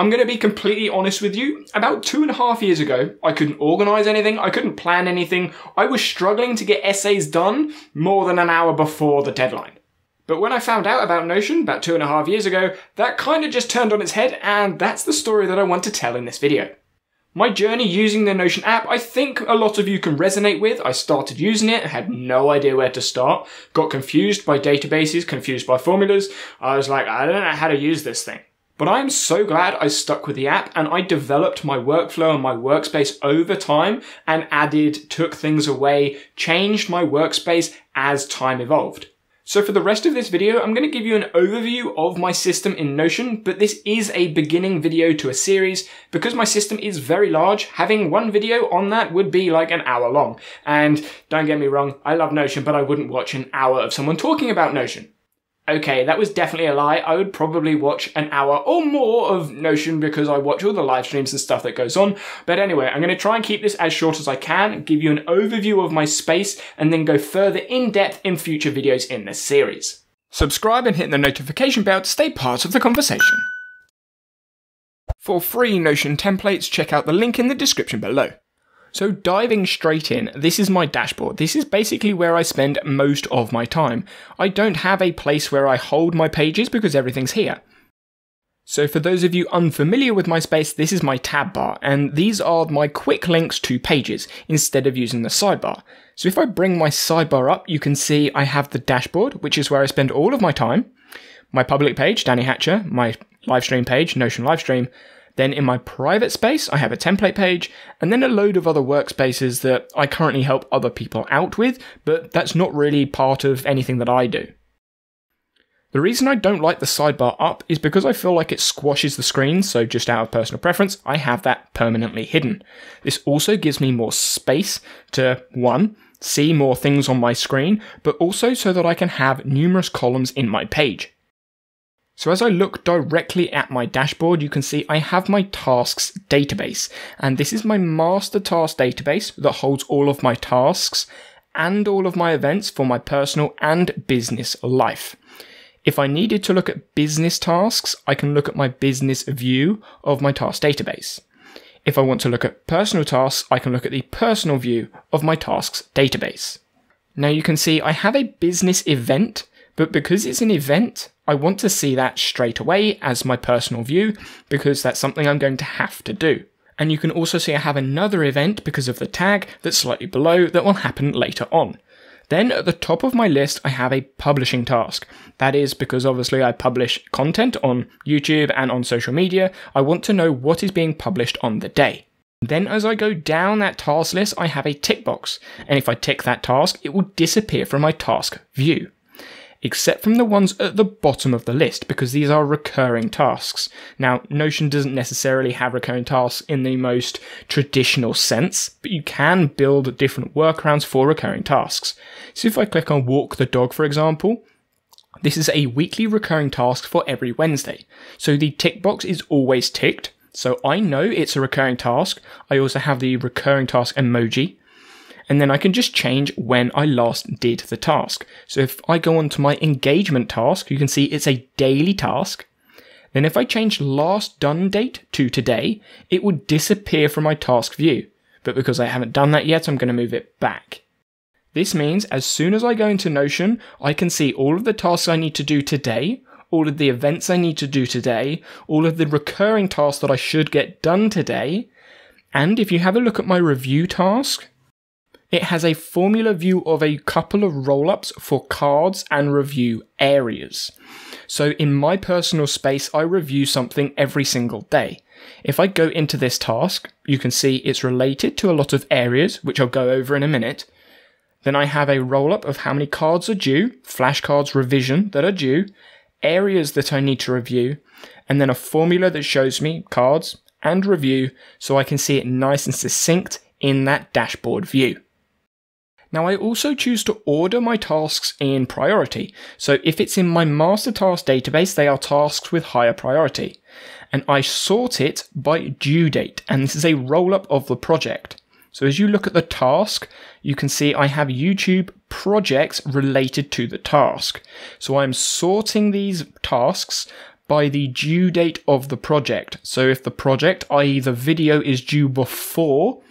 I'm going to be completely honest with you, about 2.5 years ago, I couldn't organize anything, I couldn't plan anything, I was struggling to get essays done more than an hour before the deadline. But when I found out about Notion about 2.5 years ago, that kind of just turned on its head, and that's the story that I want to tell in this video. My journey using the Notion app, I think a lot of you can resonate with. I started using it, had no idea where to start, got confused by databases, confused by formulas, I was like, I don't know how to use this thing. But I'm so glad I stuck with the app and I developed my workflow and my workspace over time and added, took things away, changed my workspace as time evolved. So for the rest of this video, I'm going to give you an overview of my system in Notion, but this is a beginning video to a series because my system is very large. Having one video on that would be like an hour long. And don't get me wrong, I love Notion, but I wouldn't watch an hour of someone talking about Notion. Okay, that was definitely a lie. I would probably watch an hour or more of Notion because I watch all the live streams and stuff that goes on. But anyway, I'm going to try and keep this as short as I can, give you an overview of my space, and then go further in depth in future videos in this series. Subscribe and hit the notification bell to stay part of the conversation. For free Notion templates, check out the link in the description below. So diving straight in, this is my dashboard. This is basically where I spend most of my time. I don't have a place where I hold my pages because everything's here. So for those of you unfamiliar with my space, this is my tab bar, and these are my quick links to pages instead of using the sidebar. So if I bring my sidebar up, you can see I have the dashboard, which is where I spend all of my time, my public page, Danny Hatcher, my live stream page, Notion live stream. Then in my private space, I have a template page and then a load of other workspaces that I currently help other people out with, but that's not really part of anything that I do. The reason I don't like the sidebar up is because I feel like it squashes the screen, so just out of personal preference, I have that permanently hidden. This also gives me more space to, one, see more things on my screen, but also so that I can have numerous columns in my page. So as I look directly at my dashboard, you can see I have my tasks database, and this is my master task database that holds all of my tasks and all of my events for my personal and business life. If I needed to look at business tasks, I can look at my business view of my task database. If I want to look at personal tasks, I can look at the personal view of my tasks database. Now you can see I have a business event, but because it's an event, I want to see that straight away as my personal view because that's something I'm going to have to do. And you can also see I have another event because of the tag that's slightly below that will happen later on. Then at the top of my list, I have a publishing task. That is because obviously I publish content on YouTube and on social media. I want to know what is being published on the day. Then as I go down that task list, I have a tick box. And if I tick that task, it will disappear from my task view, except from the ones at the bottom of the list, because these are recurring tasks. Now, Notion doesn't necessarily have recurring tasks in the most traditional sense, but you can build different workarounds for recurring tasks. So if I click on walk the dog, for example, this is a weekly recurring task for every Wednesday. So the tick box is always ticked. So I know it's a recurring task. I also have the recurring task emoji. And then I can just change when I last did the task. So if I go on to my engagement task, you can see it's a daily task. Then if I change last done date to today, it would disappear from my task view. But because I haven't done that yet, I'm going to move it back. This means as soon as I go into Notion, I can see all of the tasks I need to do today, all of the events I need to do today, all of the recurring tasks that I should get done today. And if you have a look at my review task, it has a formula view of a couple of roll-ups for cards and review areas. So in my personal space, I review something every single day. If I go into this task, you can see it's related to a lot of areas, which I'll go over in a minute. Then I have a roll-up of how many cards are due, flashcards revision that are due, areas that I need to review, and then a formula that shows me cards and review so I can see it nice and succinct in that dashboard view. Now I also choose to order my tasks in priority. So if it's in my master task database, they are tasks with higher priority. And I sort it by due date. And this is a roll up of the project. So as you look at the task, you can see I have YouTube projects related to the task. So I'm sorting these tasks by the due date of the project. So if the project, i.e. the video, is due before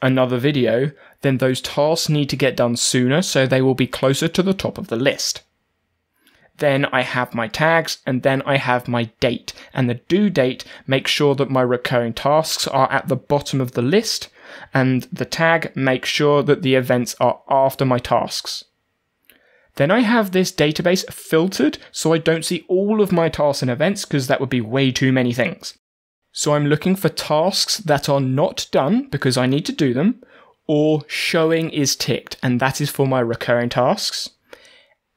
another video, then those tasks need to get done sooner, so they will be closer to the top of the list. Then I have my tags, and then I have my date. And the due date makes sure that my recurring tasks are at the bottom of the list, and the tag makes sure that the events are after my tasks. Then I have this database filtered so I don't see all of my tasks and events, because that would be way too many things. So I'm looking for tasks that are not done because I need to do them, or showing is ticked, and that is for my recurring tasks.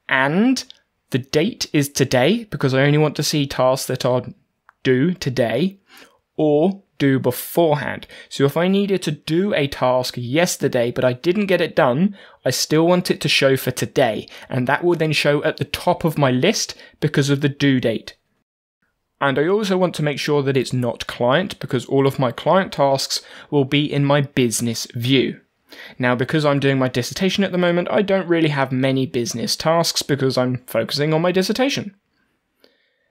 And the date is today, because I only want to see tasks that are due today or due beforehand. So if I needed to do a task yesterday but I didn't get it done, I still want it to show for today, and that will then show at the top of my list because of the due date. And I also want to make sure that it's not client, because all of my client tasks will be in my business view. Now, because I'm doing my dissertation at the moment, I don't really have many business tasks because I'm focusing on my dissertation.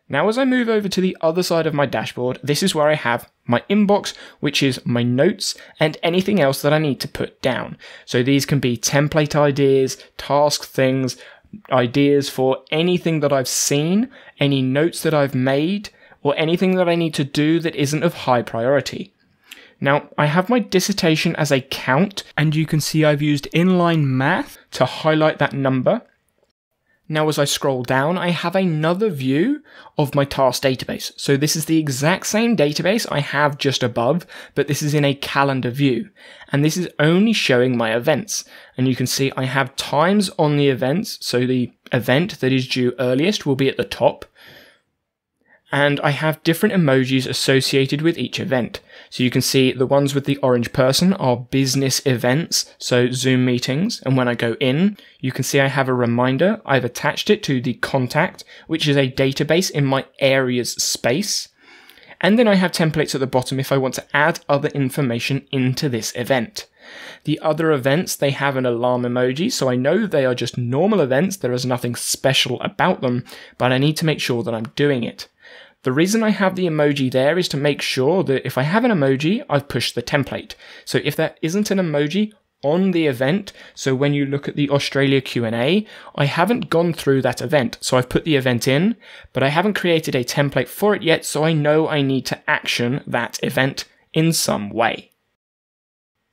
Now, as I move over to the other side of my dashboard, this is where I have my inbox, which is my notes and anything else that I need to put down. So these can be template ideas, task things, ideas for anything that I've seen, any notes that I've made, or anything that I need to do that isn't of high priority. Now, I have my dissertation as a count, and you can see I've used inline math to highlight that number. Now, as I scroll down, I have another view of my task database. So this is the exact same database I have just above, but this is in a calendar view. And this is only showing my events. And you can see I have times on the events, so the event that is due earliest will be at the top. And I have different emojis associated with each event. So you can see the ones with the orange person are business events, so Zoom meetings. And when I go in, you can see I have a reminder. I've attached it to the contact, which is a database in my areas space. And then I have templates at the bottom if I want to add other information into this event. The other events, they have an alarm emoji, so I know they are just normal events. There is nothing special about them, but I need to make sure that I'm doing it. The reason I have the emoji there is to make sure that if I have an emoji, I've pushed the template. So if there isn't an emoji on the event, so when you look at the Australia Q&A, I haven't gone through that event. So I've put the event in, but I haven't created a template for it yet, so I know I need to action that event in some way.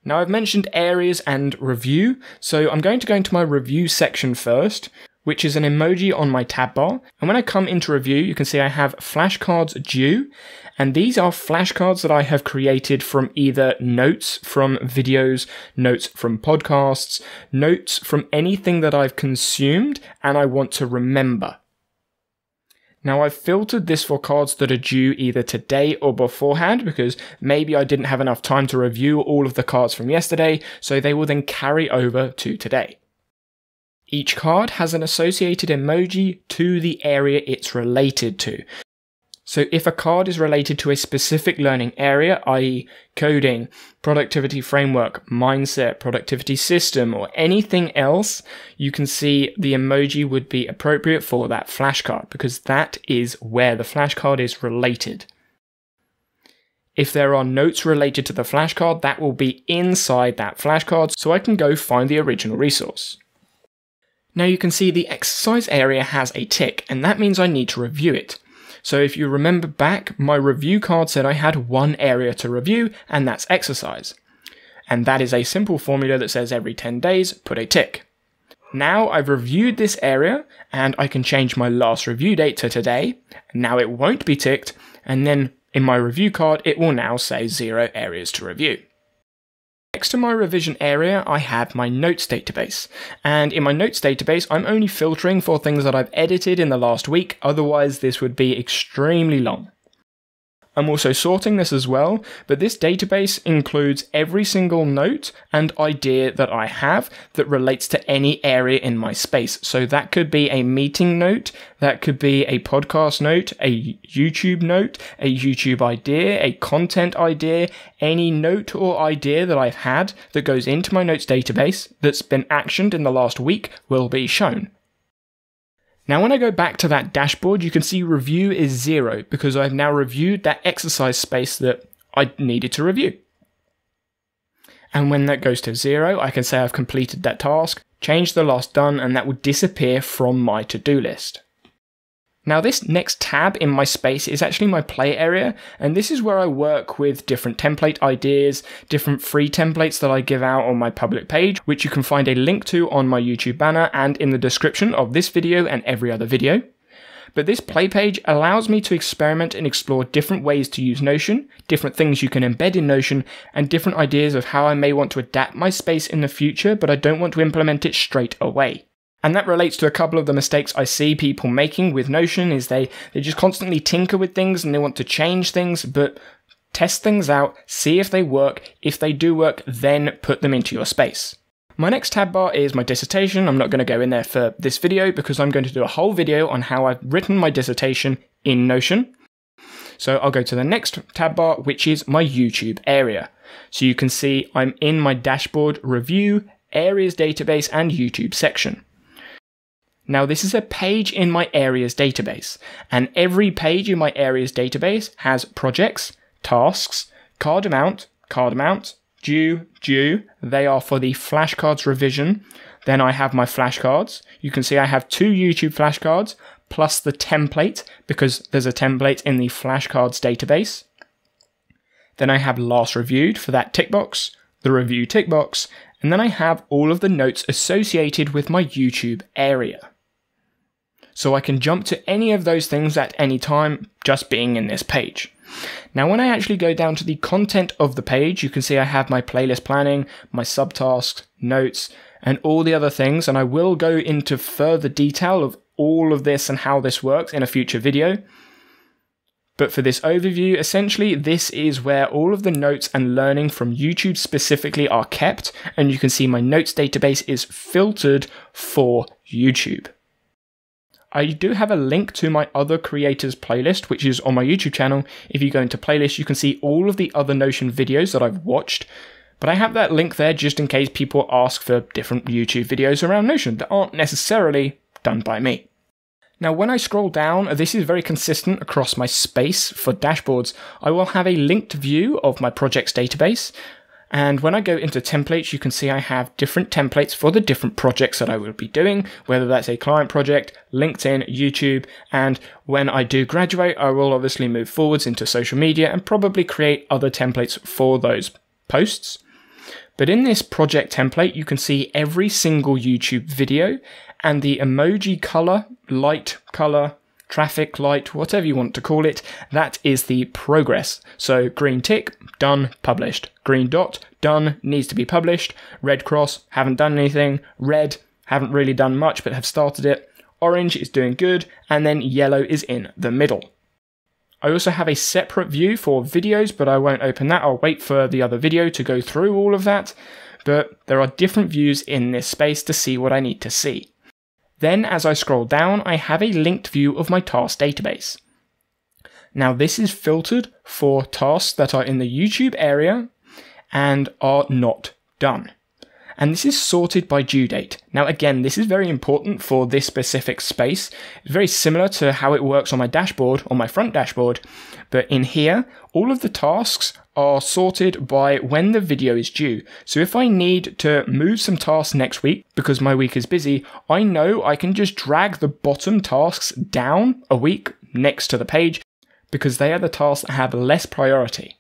Now, I've mentioned areas and review, so I'm going to go into my review section first, which is an emoji on my tab bar. And when I come into review, you can see I have flashcards due, and these are flashcards that I have created from either notes from videos, notes from podcasts, notes from anything that I've consumed and I want to remember. Now, I've filtered this for cards that are due either today or beforehand, because maybe I didn't have enough time to review all of the cards from yesterday, so they will then carry over to today. Each card has an associated emoji to the area it's related to. So if a card is related to a specific learning area, i.e. coding, productivity framework, mindset, productivity system, or anything else, you can see the emoji would be appropriate for that flashcard, because that is where the flashcard is related. If there are notes related to the flashcard, that will be inside that flashcard, so I can go find the original resource. Now, you can see the exercise area has a tick, and that means I need to review it. So if you remember back, my review card said I had one area to review, and that's exercise. And that is a simple formula that says every 10 days, put a tick. Now I've reviewed this area, and I can change my last review date to today. Now it won't be ticked, and then in my review card, it will now say 0 areas to review. Next to my revision area, I have my notes database, and in my notes database, I'm only filtering for things that I've edited in the last week, otherwise this would be extremely long. I'm also sorting this as well, but this database includes every single note and idea that I have that relates to any area in my space. So that could be a meeting note, that could be a podcast note, a YouTube idea, a content idea, any note or idea that I've had that goes into my notes database that's been actioned in the last week will be shown. Now, when I go back to that dashboard, you can see review is 0 because I've now reviewed that exercise space that I needed to review. And when that goes to 0, I can say I've completed that task, change the last done, and that will disappear from my to-do list. Now, this next tab in my space is actually my play area, and this is where I work with different template ideas, different free templates that I give out on my public page, which you can find a link to on my YouTube banner and in the description of this video and every other video. But this play page allows me to experiment and explore different ways to use Notion, different things you can embed in Notion, and different ideas of how I may want to adapt my space in the future, but I don't want to implement it straight away. And that relates to a couple of the mistakes I see people making with Notion is they just constantly tinker with things and they want to change things, but test things out, see if they work. If they do work, then put them into your space. My next tab bar is my dissertation. I'm not going to go in there for this video because I'm going to do a whole video on how I've written my dissertation in Notion. So I'll go to the next tab bar, which is my YouTube area. So you can see I'm in my dashboard review, areas database, and YouTube section. Now, this is a page in my areas database, and every page in my areas database has projects, tasks, card amount, due. They are for the flashcards revision. Then I have my flashcards. You can see I have 2 YouTube flashcards plus the template because there's a template in the flashcards database. Then I have last reviewed for that tick box, the review tick box, and then I have all of the notes associated with my YouTube area. So I can jump to any of those things at any time just being in this page. Now, when I actually go down to the content of the page, you can see I have my playlist planning, my subtasks, notes, and all the other things, and I will go into further detail of all of this and how this works in a future video. But for this overview, essentially, this is where all of the notes and learning from YouTube specifically are kept, and you can see my notes database is filtered for YouTube. I do have a link to my other creators playlist, which is on my YouTube channel. If you go into playlist, you can see all of the other Notion videos that I've watched, but I have that link there just in case people ask for different YouTube videos around Notion that aren't necessarily done by me. Now, when I scroll down, this is very consistent across my space for dashboards. I will have a linked view of my projects database. And when I go into templates, you can see I have different templates for the different projects that I will be doing, whether that's a client project, LinkedIn, YouTube, and when I do graduate, I will obviously move forwards into social media and probably create other templates for those posts. But in this project template, you can see every single YouTube video and the emoji color, light color, traffic light, whatever you want to call it, that is the progress. So green tick, done, published. Green dot, done, needs to be published. Red cross, haven't done anything. Red, haven't really done much but have started it. Orange is doing good, and then yellow is in the middle. I also have a separate view for videos, but I won't open that. I'll wait for the other video to go through all of that. But there are different views in this space to see what I need to see. Then, as I scroll down, I have a linked view of my task database. Now, this is filtered for tasks that are in the YouTube area and are not done. And this is sorted by due date. Now, again, this is very important for this specific space. It's very similar to how it works on my dashboard, on my front dashboard. But in here, all of the tasks are sorted by when the video is due. So if I need to move some tasks next week because my week is busy, I know I can just drag the bottom tasks down a week next to the page because they are the tasks that have less priority.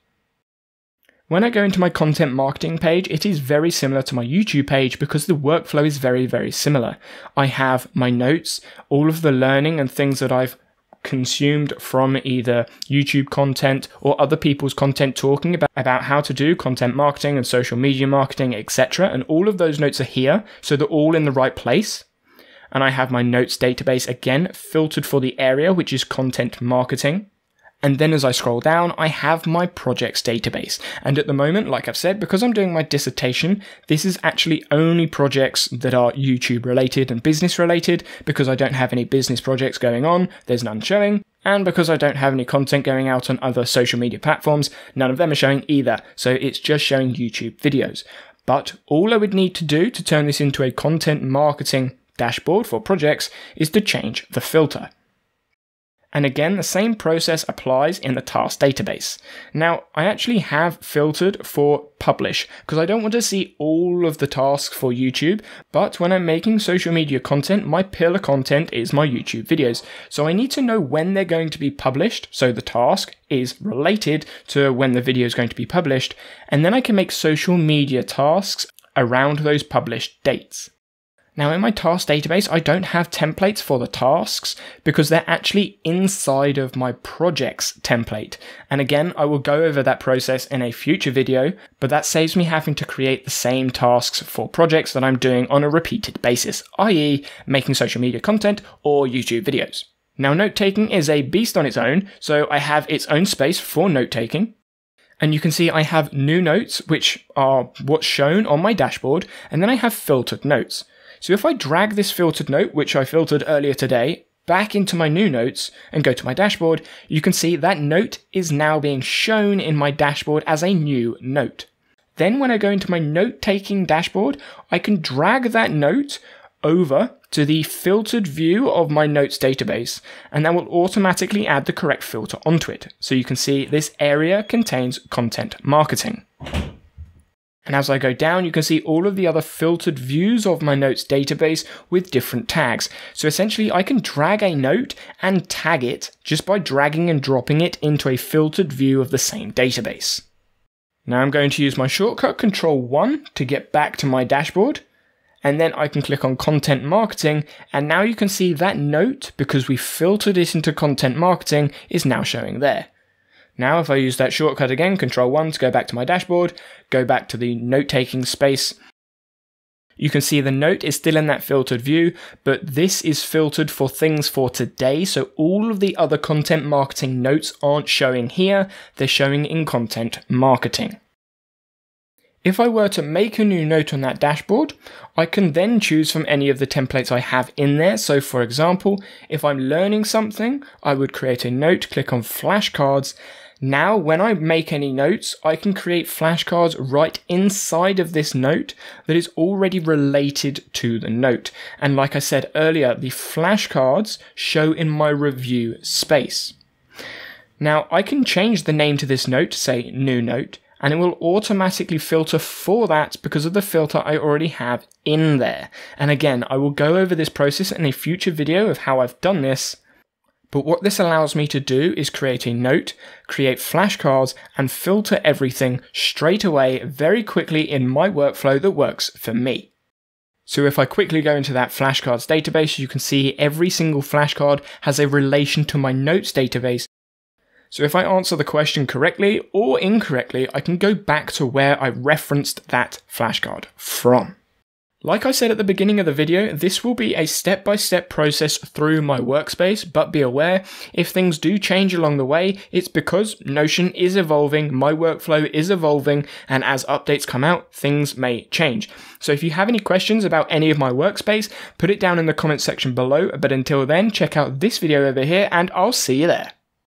When I go into my content marketing page, it is very similar to my YouTube page because the workflow is very, very similar. I have my notes, all of the learning and things that I've consumed from either YouTube content or other people's content talking about how to do content marketing and social media marketing, etc. And all of those notes are here, so they're all in the right place. And I have my notes database again filtered for the area, which is content marketing. And then as I scroll down, I have my projects database. And at the moment, like I've said, because I'm doing my dissertation, this is actually only projects that are YouTube related and business related, because I don't have any business projects going on, there's none showing. And because I don't have any content going out on other social media platforms, none of them are showing either. So it's just showing YouTube videos. But all I would need to do to turn this into a content marketing dashboard for projects is to change the filter. And again, the same process applies in the task database. Now, I actually have filtered for publish because I don't want to see all of the tasks for YouTube, but when I'm making social media content, my pillar content is my YouTube videos. So I need to know when they're going to be published, so the task is related to when the video is going to be published, and then I can make social media tasks around those published dates. Now in my task database, I don't have templates for the tasks because they're actually inside of my projects template. And again, I will go over that process in a future video, but that saves me having to create the same tasks for projects that I'm doing on a repeated basis, i.e. making social media content or YouTube videos. Now note-taking is a beast on its own, so I have its own space for note-taking. And you can see I have new notes, which are what's shown on my dashboard, and then I have filtered notes. So if I drag this filtered note, which I filtered earlier today, back into my new notes and go to my dashboard, you can see that note is now being shown in my dashboard as a new note. Then when I go into my note-taking dashboard, I can drag that note over to the filtered view of my notes database, and that will automatically add the correct filter onto it. So you can see this area contains content marketing. And as I go down, you can see all of the other filtered views of my notes database with different tags. So essentially I can drag a note and tag it just by dragging and dropping it into a filtered view of the same database. Now I'm going to use my shortcut Control-1 to get back to my dashboard. And then I can click on content marketing. And now you can see that note, because we filtered it into content marketing, is now showing there. Now, if I use that shortcut again, Control-1 to go back to my dashboard, go back to the note-taking space, you can see the note is still in that filtered view, but this is filtered for things for today, so all of the other content marketing notes aren't showing here, they're showing in content marketing. If I were to make a new note on that dashboard, I can then choose from any of the templates I have in there. So for example, if I'm learning something, I would create a note, click on flashcards. Now, when I make any notes, I can create flashcards right inside of this note that is already related to the note. And like I said earlier, the flashcards show in my review space. Now I can change the name to this note, say new note, and it will automatically filter for that because of the filter I already have in there. And again, I will go over this process in a future video of how I've done this. But what this allows me to do is create a note, create flashcards, and filter everything straight away very quickly in my workflow that works for me. So if I quickly go into that flashcards database, you can see every single flashcard has a relation to my notes database. So if I answer the question correctly or incorrectly, I can go back to where I referenced that flashcard from. Like I said at the beginning of the video, this will be a step-by-step process through my workspace, but be aware, if things do change along the way, it's because Notion is evolving, my workflow is evolving, and as updates come out, things may change. So if you have any questions about any of my workspace, put it down in the comments section below, but until then, check out this video over here, and I'll see you there.